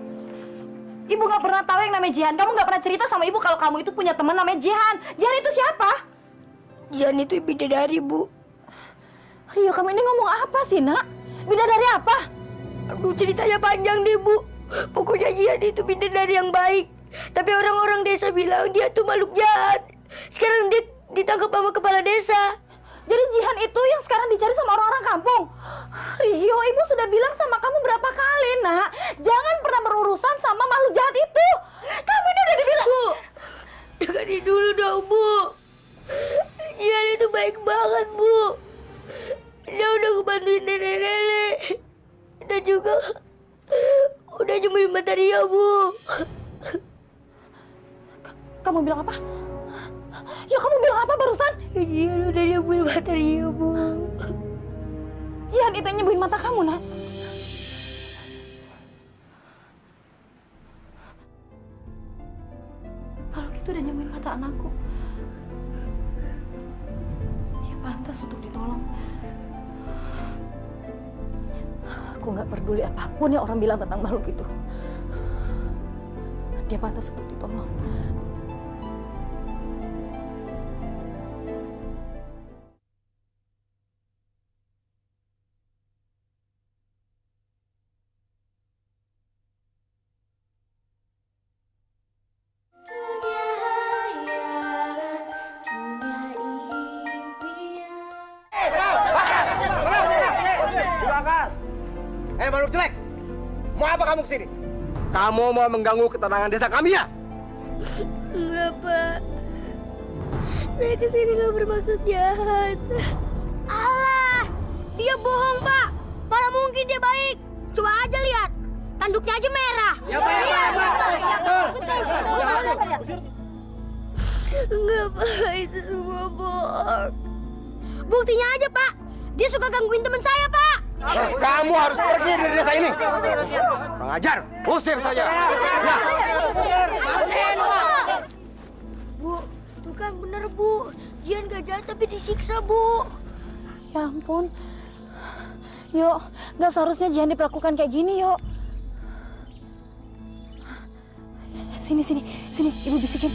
Ibu nggak pernah tahu yang namanya Jihan. Kamu nggak pernah cerita sama ibu kalau kamu itu punya teman namanya Jihan. Jihan itu siapa? Jihan itu bidadari, Bu. Rio, kamu ini ngomong apa sih, Nak? Bidadari apa? Aduh, ceritanya panjang deh, Bu. Pokoknya Jihan itu bidadari yang baik. Tapi orang-orang desa bilang dia tuh makhluk jahat. Sekarang dia ditangkap sama kepala desa. Jadi Jihan itu yang sekarang dicari sama orang-orang kampung. Rio, ibu sudah bilang sama kamu berapa kali, Nak. Jangan pernah berurusan sama makhluk jahat itu. Kamu ini udah dibilang. Bu, dengarin dulu dong, Bu. Jihan itu baik banget, Bu. Dia udah ngebantuin nenek-nenek. Dan juga udah nyembuhin mata Rio, Bu. K kamu bilang apa? Ya, kamu bilang apa barusan? Jihan udah nyembuhin mata Rio, Bu. Jihan itu yang nyembuhin mata kamu, Nak. Kalau gitu udah nyembuhin mata anakku. Dia pantas untuk ditolong. Aku nggak peduli apapun yang orang bilang tentang makhluk itu. Dia pantas untuk ditolong. Kamu mau mengganggu ketenangan desa kami, ya? Enggak, Pak. Saya kesini nggak bermaksud jahat. Alah, dia bohong, Pak. Malah mungkin dia baik. Coba aja lihat, tanduknya aja merah. Ya, Pak. Ya, Pak. Enggak, Pak. Itu semua bohong. Buktinya aja, Pak. Dia suka gangguin teman saya, Pak. Kamu harus pergi dari desa ini. Pengajar, usir saja. Ya. Bu, tuh kan bener, Bu. Jihan gak jahat tapi disiksa, Bu. Ya ampun. Yo, gak seharusnya Jihan diperlakukan kayak gini, yo. Sini, sini, sini. Ibu bisikin.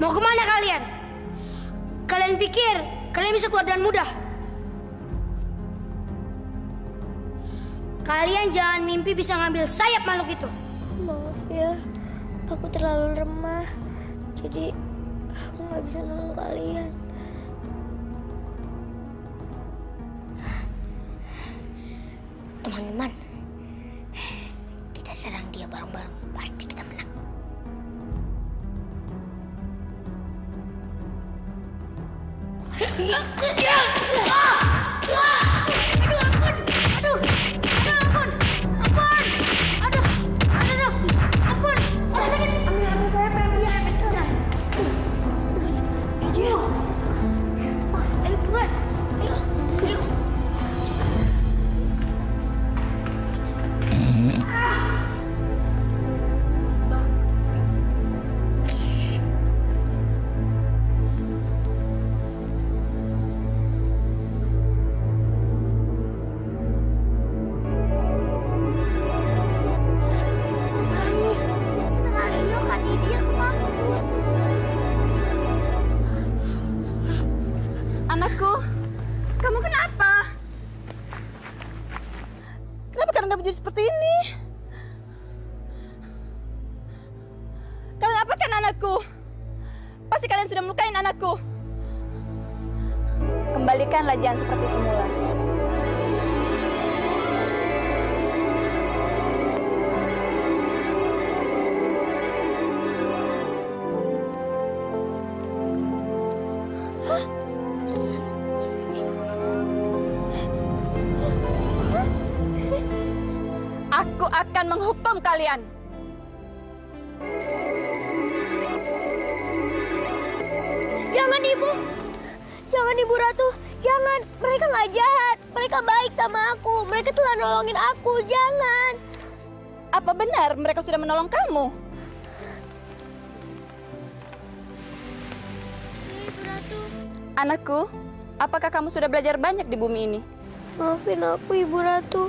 Mau kemana kalian? Kalian pikir kalian bisa keluar dengan mudah? Kalian jangan mimpi bisa ngambil sayap makhluk itu. Maaf ya, aku terlalu lemah. Jadi aku nggak bisa nolong kalian. Teman-teman, kita serang dia bareng-bareng, pasti kita menang. Aduh, ampun, aduh, aduh, ampun, ampun, aduh, aduh, ampun, aduh, sakit. Ambil-ambil saya pengen biar kecil. Ayo, ayo buruan, ayo, ayo. Kembalikanlah Jihan seperti semula. Aku akan menghukum kalian. Jangan, Ibu. Jangan, Ibu Ratu, jangan. Mereka nggak jahat, mereka baik sama aku. Mereka telah nolongin aku, jangan. Apa benar mereka sudah menolong kamu? Ibu Ratu. Anakku, apakah kamu sudah belajar banyak di bumi ini? Maafin aku, Ibu Ratu.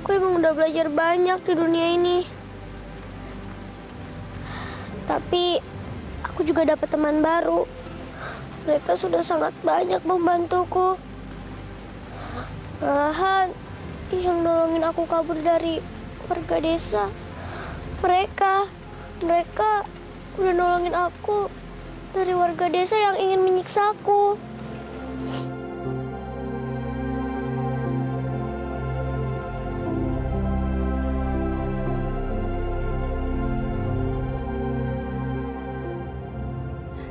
Aku emang udah belajar banyak di dunia ini. Tapi aku juga dapat teman baru. Mereka sudah sangat banyak membantuku. Malahan yang nolongin aku kabur dari warga desa. Mereka, mereka udah nolongin aku dari warga desa yang ingin menyiksaku.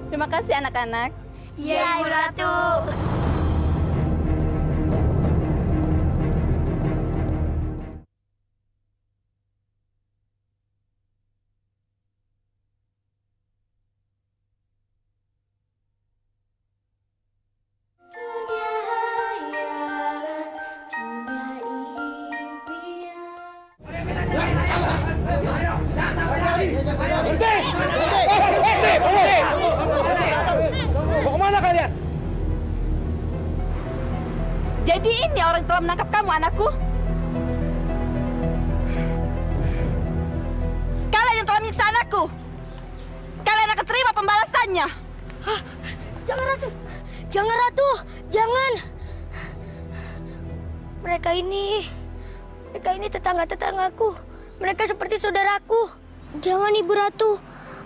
Terima kasih anak-anak. Iya, Ibu Ratu. Anakku, kalian yang telah menyiksa anakku, kalian akan terima pembalasannya. Hah? Jangan, Ratu, jangan, Ratu, jangan. Mereka ini, mereka ini tetangga-tetanggaku. Mereka seperti saudaraku. Jangan, Ibu Ratu,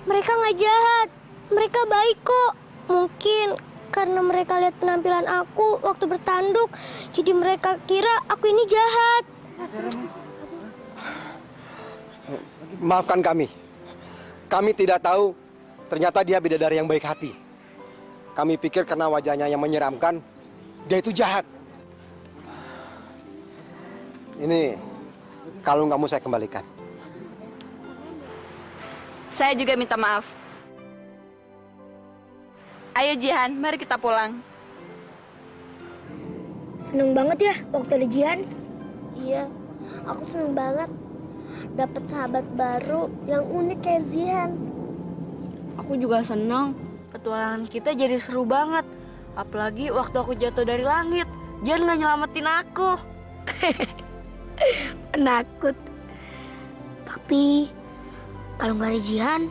mereka nggak jahat, mereka baik kok. Mungkin karena mereka lihat penampilan aku waktu bertanduk, jadi mereka kira aku ini jahat. Maafkan kami. Kami tidak tahu ternyata dia bidadari yang baik hati. Kami pikir karena wajahnya yang menyeramkan, dia itu jahat. Ini kalung kamu saya kembalikan. Saya juga minta maaf. Ayo Jihan, mari kita pulang. Seneng banget ya waktu ada Jihan. Iya, aku seneng banget. Dapat sahabat baru yang unik kayak Jihan. Aku juga seneng. Petualangan kita jadi seru banget. Apalagi waktu aku jatuh dari langit. Jihan nggak nyelamatin aku. Penakut. Tapi Kalau nggak ada Jihan,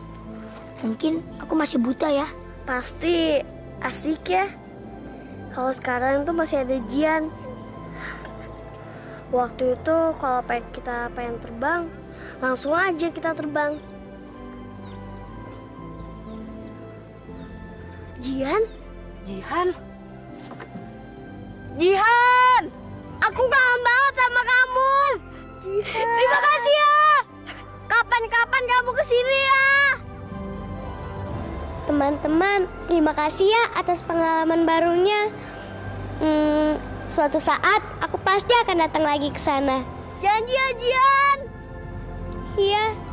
mungkin aku masih buta ya. Pasti asik ya. Kalau sekarang tuh masih ada Jihan. Waktu itu kalau kita pengen terbang, langsung aja kita terbang. Jihan? Jihan? Jihan! Aku kangen banget sama kamu! Jihan. Terima kasih ya! Kapan-kapan kamu kesini ya! Teman-teman, terima kasih ya atas pengalaman barunya. Hmm, suatu saat aku pasti akan datang lagi ke sana. Janji ya, Jihan! Iya.